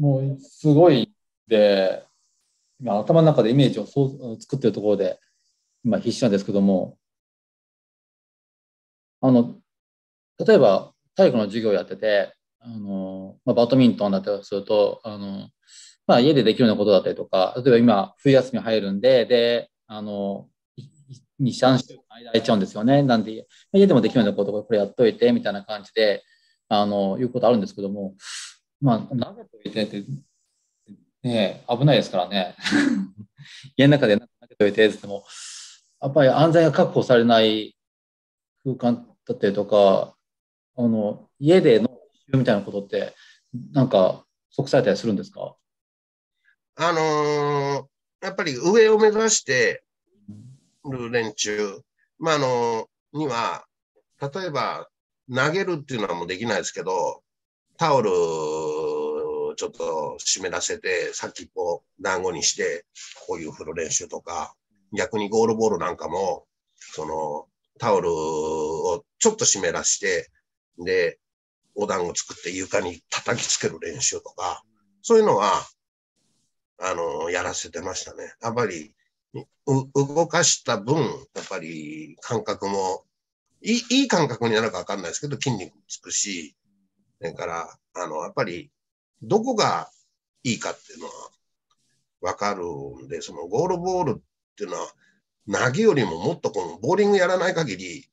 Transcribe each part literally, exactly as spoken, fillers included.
もうすごいで、今頭の中でイメージをそう作ってるところで今必死なんですけども、あの例えば体育の授業やってて、あの、まあ、バドミントンだったりすると、あの、まあ、家でできるようなことだったりとか、例えば今冬休み入るんで、であのにさんしゅうかん空いちゃうんですよね。なんで家でもできるようなことをこれやっといてみたいな感じであのいうことあるんですけども、まあ投げといてってね危ないですからね家の中で投げといてってもやっぱり安全が確保されない空間だったりとか、あの家での一周みたいなことってなんか即されたりするんですか？あのー、やっぱり上を目指してる連中、まあ、あのには例えば投げるっていうのはもうできないですけど、タオルちょっと湿らせて先っぽ団子にしてこういう振る練習とか、逆にゴールボールなんかもそのタオルをちょっと湿らしてでお団子作って床に叩きつける練習とか、そういうのはあのやらせてましたね。やっぱり動かした分、やっぱり感覚もいい、いい感覚になるか分かんないですけど、筋肉もつくし、それから、あの、やっぱり、どこがいいかっていうのは分かるんで、そのゴールボールっていうのは、投げよりももっとこのボーリングやらない限り、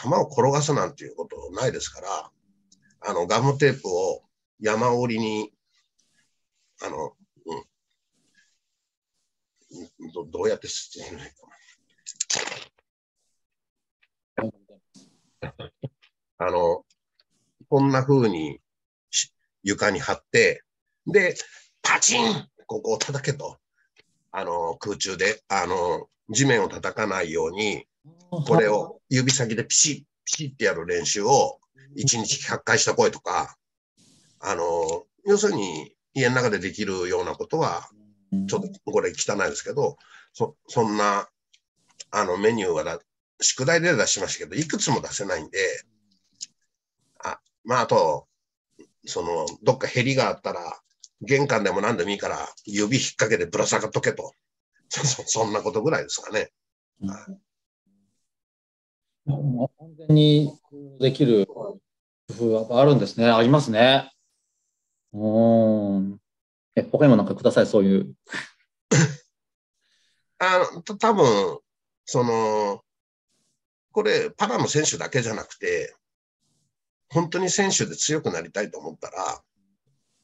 球を転がすなんていうことないですから、あの、ガムテープを山折りに、あの、うん。ど, どうやって説明ないかなあのこんな風に床に張って、でパチンここを叩けと、あの空中であの地面を叩かないようにこれを指先でピシッピシッってやる練習をいちにちひゃっかいした声とか、あの要するに家の中でできるようなことはちょっとこれ汚いですけど、そ, そんなあのメニューはだ宿題で出しましたけど、いくつも出せないんで、あまああとそのどっかへりがあったら玄関でも何でもいいから指引っ掛けてぶら下がっとけと、そ, そ, そんなことぐらいですかね。うん、完全にできる工夫はあるんですね。ありますね。うん、え、他にもなんかください、そういう。あの、たぶん、その、これ、パラの選手だけじゃなくて、本当に選手で強くなりたいと思ったら、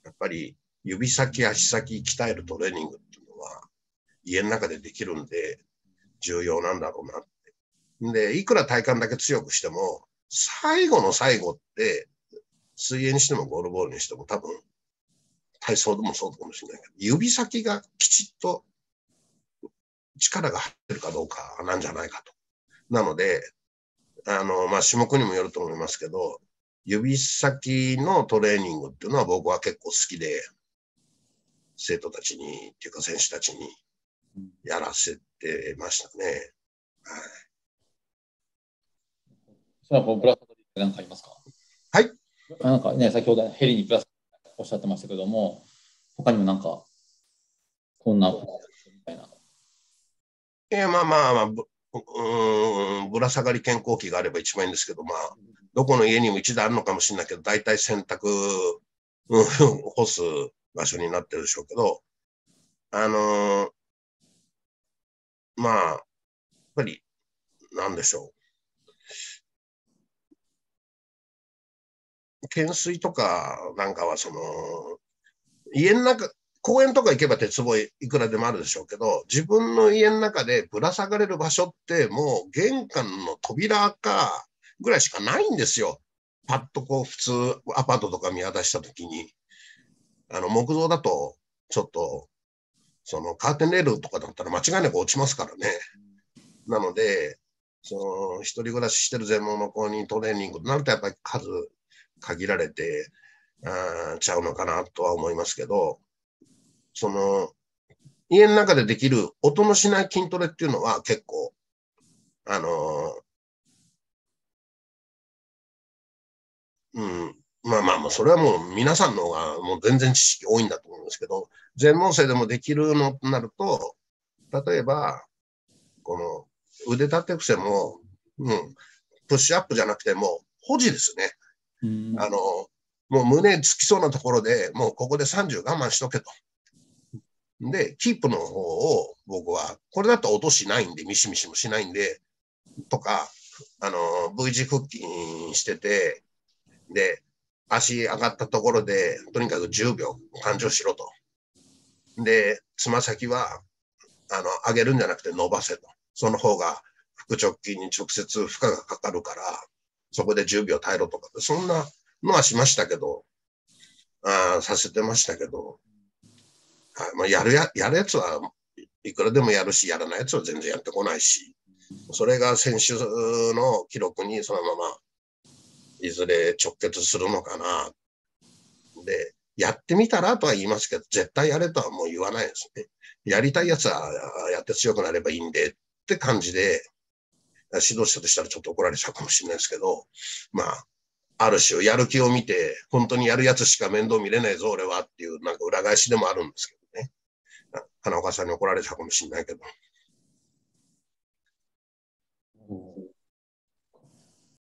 やっぱり指先、足先鍛えるトレーニングっていうのは、家の中でできるんで、重要なんだろうなって。で、いくら体幹だけ強くしても、最後の最後って、水泳にしてもゴールボールにしても多分、体操でもそうかもしれないけど、指先がきちっと力が入ってるかどうかなんじゃないかと。なので、あの、まあ、種目にもよると思いますけど、指先のトレーニングっていうのは僕は結構好きで、生徒たちに、っていうか選手たちにやらせてましたね。はい。それはこう、ブラストって何かありますか？はい。なんかね、先ほどヘリにブラストおっしゃってましたけども、他にもなんかこんなみたいな。えー、まあまあまあ ぶ, うんぶら下がり健康器があれば一番いいんですけど、まあどこの家にも一台あるのかもしれないけど、大体洗濯、うん、干す場所になってるでしょうけど、あのー、まあやっぱりなんでしょう。懸垂とかなんかはその家の中、公園とか行けば鉄棒いくらでもあるでしょうけど、自分の家の中でぶら下がれる場所ってもう玄関の扉かぐらいしかないんですよ。パッとこう普通アパートとか見渡した時に、あの木造だとちょっとそのカーテンレールとかだったら間違いなく落ちますからね。なのでその一人暮らししてる全盲の子にトレーニングとなるとやっぱり数限られてあちゃうのかなとは思いますけど、その家の中でできる音のしない筋トレっていうのは結構あのうんまあまあまあ、それはもう皆さんの方がもう全然知識多いんだと思うんですけど、全問生でもできるのとなると、例えば、この腕立て伏せも、うん、プッシュアップじゃなくても保持ですね。うん、あの、もう胸つきそうなところでもうここでさんじゅう我慢しとけと。で、キープの方を僕は、これだと音しないんで、ミシミシもしないんで、とか、あの、ブイ 字腹筋してて、で、足上がったところで、とにかくじゅうびょう完了しろと。で、つま先は、あの、上げるんじゃなくて伸ばせと。その方が、腹直筋に直接負荷がかかるから、そこでじゅうびょう耐えろとか、そんなのはしましたけど、あさせてましたけど、はい、まあ、やるや、やるやつはいくらでもやるし、やらないやつは全然やってこないし、それが先週の記録にそのままいずれ直結するのかな。で、やってみたらとは言いますけど、絶対やれとはもう言わないですね。やりたいやつはやって強くなればいいんでって感じで、指導者としたらちょっと怒られちゃうかもしれないですけど、まあ、ある種やる気を見て、本当にやるやつしか面倒見れないぞ、俺はっていう、なんか裏返しでもあるんですけど。花岡さんに怒られたかもしれないけど。